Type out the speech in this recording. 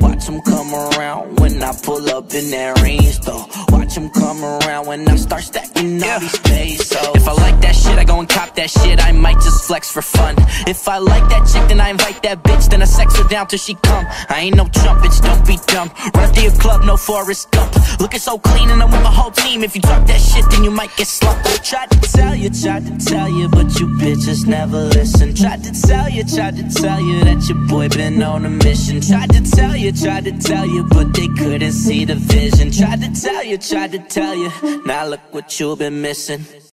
Watch them come around when I pull up in that range, though. Watch them come around when I start stacking all these pesos. If I like that shit, I go and cop that shit. I might just flex for fun. If I like that chick, then I invite that bitch. Then I sex her down till she come. I ain't no chump, bitch, don't be dumb. Run through your club, no Forrest Gump. Looking so clean and I'm with my whole team. If you talk that shit, then you might get slumped. Tried to tell you, but you bitches never listen. Tried to tell you that your boy been on a mission. Tried to tell you, but they couldn't see the vision. Tried to tell you, now look what you've been missing.